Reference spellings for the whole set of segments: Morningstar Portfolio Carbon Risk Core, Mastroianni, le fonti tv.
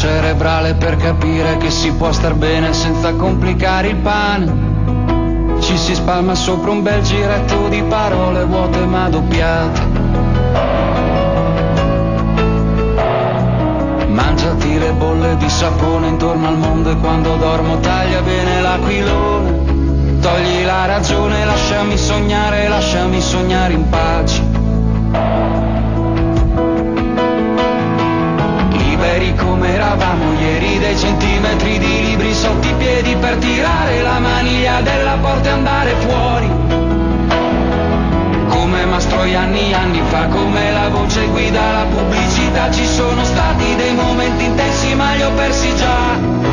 cerebrale per capire che si può star bene senza complicare il pane. Ci si spalma sopra un bel giretto di parole vuote ma doppiate. Mangiati le bolle di sapone intorno al mondo e quando dormo taglia bene l'aquilone. Togli la ragione, lasciami sognare in pace. Liberi come eravamo ieri, dei centimetri di libri sotto i piedi per tirare la maniglia della porta e andare fuori. Come Mastroianni anni fa, come la voce guida la pubblicità, ci sono stati dei momenti intensi ma li ho persi già.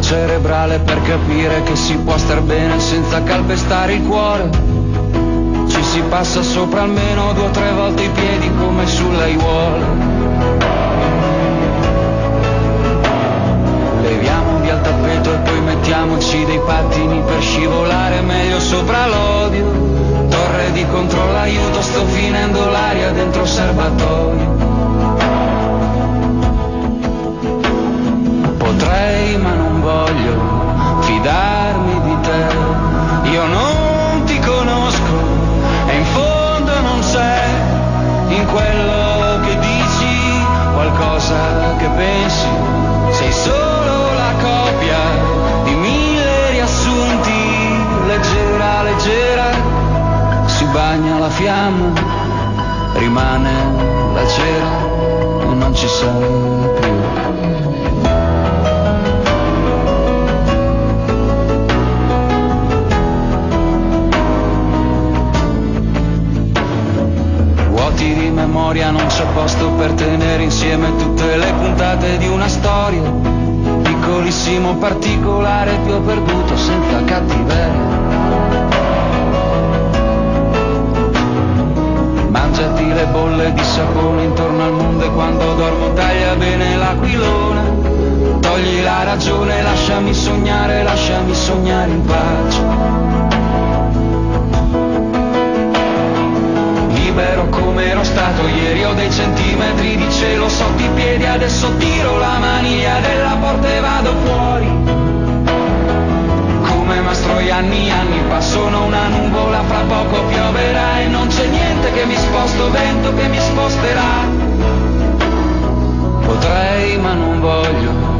Cerebrale per capire che si può star bene senza calpestare il cuore. Ci si passa sopra almeno 2 o 3 volte i piedi come sull'aiuola. Leviamo via il tappeto e poi mettiamoci dei pattini per scivolare meglio sopra l'odio. Torre di controllo, aiuto, sto finendo l'aria dentro il serbatoio. Potrei ma non voglio fidarmi di te, io non ti conosco e in fondo non c'è in quello che dici qualcosa che pensi, sei solo la copia di 1000 riassunti, leggera, leggera, si bagna la fiamma, rimane la cera e non ci sei più. Di memoria non c'è posto per tenere insieme tutte le puntate di una storia, piccolissimo particolare ti ho perduto senza cattiveria. Mangiati le bolle di sapone intorno al mondo e quando dormo taglia bene l'aquilone. Togli la ragione, lasciami sognare in pace. Libero come ero stato ieri, ho dei centimetri di cielo sotto i piedi, adesso tiro la maniglia della porta e vado fuori. Come Mastroianni anni fa, sono una nuvola, fra poco pioverà e non c'è niente che mi sposto, vento che mi sposterà. Potrei ma non voglio.